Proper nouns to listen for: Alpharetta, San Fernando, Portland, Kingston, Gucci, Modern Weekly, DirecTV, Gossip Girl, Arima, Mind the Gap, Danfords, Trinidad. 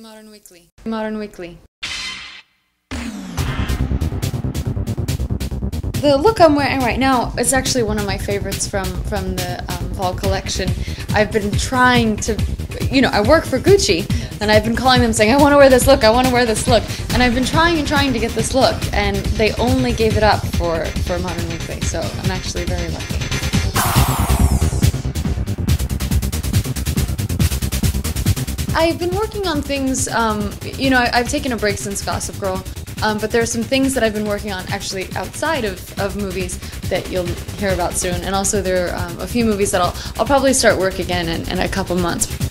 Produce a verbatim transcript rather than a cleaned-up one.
Modern Weekly. Modern Weekly. The look I'm wearing right now is actually one of my favorites from, from the um, fall collection. I've been trying to, you know, I work for Gucci, and I've been calling them saying, I want to wear this look, I want to wear this look. And I've been trying and trying to get this look, and they only gave it up for, for Modern Weekly, so I'm actually very lucky. I've been working on things, um, you know, I, I've taken a break since Gossip Girl. Um, but there are some things that I've been working on actually outside of, of movies that you'll hear about soon. And also there are um, a few movies that I'll, I'll probably start work again in, in a couple months.